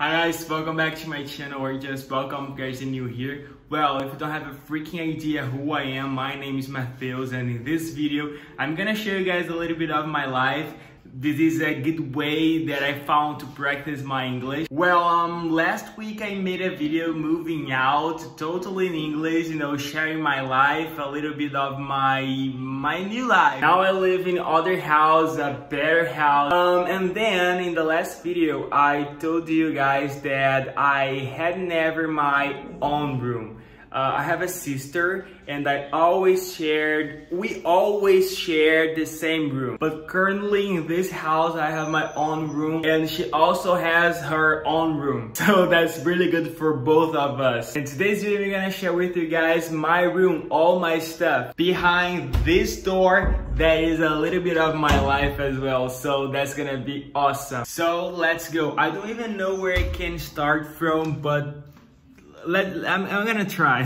Hi guys, welcome back to my channel, or just welcome guys new here. Well, if you don't have a freaking idea who I am, my name is Matheus, and in this video I'm gonna show you guys a little bit of my life. This is a good way that I found to practice my English. Well, last week I made a video moving out, totally in English, you know, sharing my life, a little bit of my new life. Now I live in other house, a better house. And then in the last video I told you guys that I had never my own room. I have a sister and we always shared the same room. But currently in this house I have my own room and she also has her own room. So that's really good for both of us. In today's video I'm gonna share with you guys my room, all my stuff. Behind this door there is a little bit of my life as well. So that's gonna be awesome. So let's go. I don't even know where I can start from, but I'm gonna try.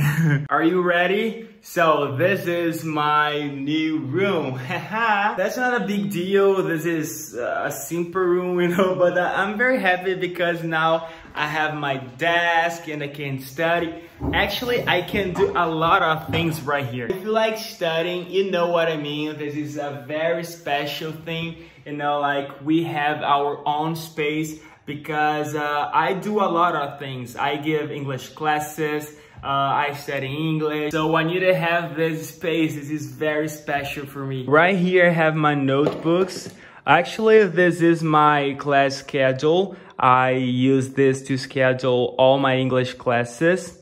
Are you ready? So this is my new room. Haha. That's not a big deal. This is a simple room, you know, but I'm very happy because now I have my desk and I can study. Actually, I can do a lot of things right here. If you like studying, you know what I mean. This is a very special thing, you know, like we have our own space. Because I do a lot of things. I give English classes, I study English. So I need to have this space. This is very special for me. Right here I have my notebooks. Actually, this is my class schedule. I use this to schedule all my English classes.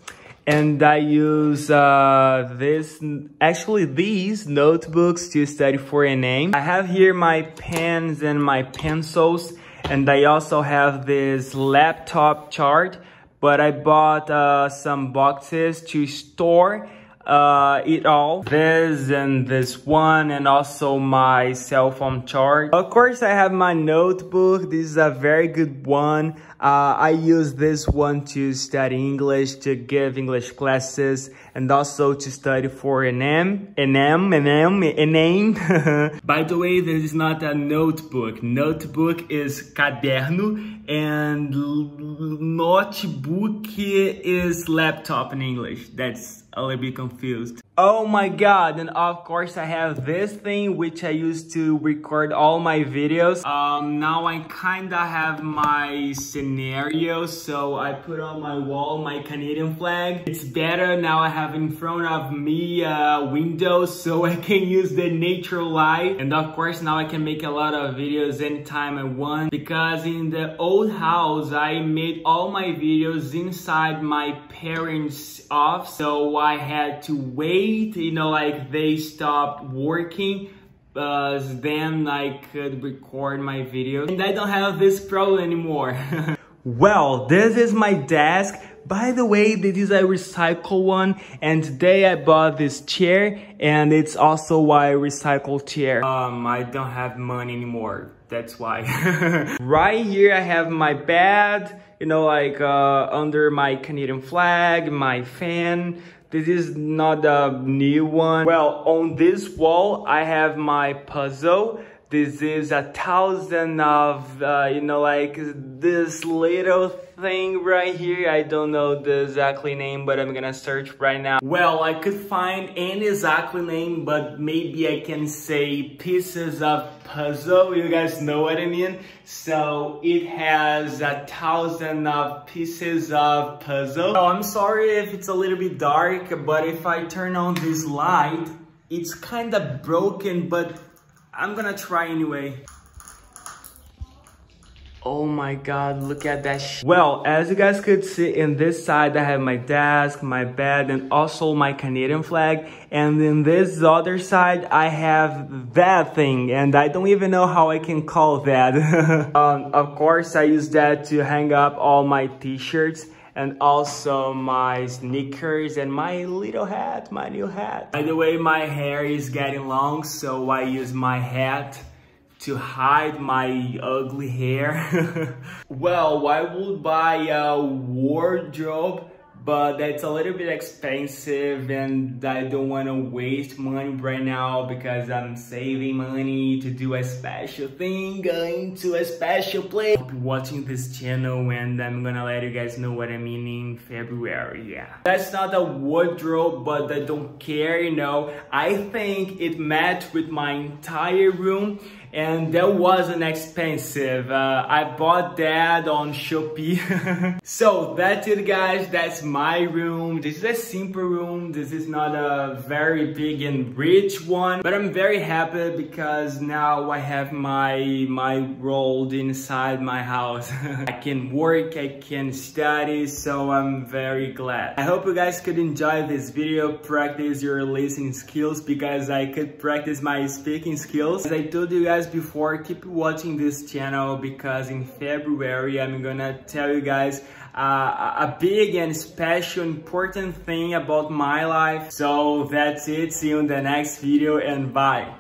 And I use these notebooks to study for ENEM. I have here my pens and my pencils. And I also have this laptop chart, but I bought some boxes to store it all. This and this one, and also my cell phone chart. Of course, I have my notebook. This is a very good one. I use this one to study English, to give English classes, and also to study for ENEM. By the way, this is not a notebook. Notebook is caderno, and notebook is laptop in English. That's a little bit confused. Oh my god, and of course I have this thing which I used to record all my videos. Now I kinda have my scenario, so I put on my wall my Canadian flag. It's better, now I have in front of me a window so I can use the nature light. And of course now I can make a lot of videos anytime I want, because in the old house I made all my videos inside my parents' office, so I had to wait, you know, like they stopped working, then I could record my video, and I don't have this problem anymore. Well, this is my desk. By the way, this is a recycle one, and today I bought this chair, and it's also a recycle chair. I don't have money anymore, that's why. Right here I have my bed, you know, like under my Canadian flag, my fan. This is not a new one. Well, on this wall, I have my puzzle. This is 1,000 of, you know, like this little thing right here. I don't know the exactly name, but I'm gonna search right now. Well, I could find any exactly name, but maybe I can say pieces of puzzle. You guys know what I mean? So it has 1,000 of pieces of puzzle. Oh, I'm sorry if it's a little bit dark, but if I turn on this light, it's kind of broken, but I'm gonna try anyway. Oh my god, look at that. Well, as you guys could see, in this side I have my desk, my bed, and also my Canadian flag. And in this other side I have that thing, and I don't even know how I can call that. Of course I use that to hang up all my t-shirts, and also my sneakers, and my little hat, my new hat. By the way, my hair is getting long, so I use my hat to hide my ugly hair. Well, I would buy a wardrobe, but that's a little bit expensive and I don't want to waste money right now because I'm saving money to do a special thing, going to a special place. I'll be watching this channel and I'm gonna let you guys know what I mean in February, yeah. That's not a wardrobe, but I don't care, you know. I think it matched with my entire room and that wasn't expensive. I bought that on Shopee. So that's it, guys. That's my room. This is a simple room. This is not a very big and rich one, but I'm very happy because now I have my world inside my house. I can work, I can study, so I'm very glad. I hope you guys could enjoy this video, practice your listening skills because I could practice my speaking skills. As I told you guys before, keep watching this channel because in February I'm gonna tell you guys a big and special important thing about my life. So that's it, see you in the next video and bye.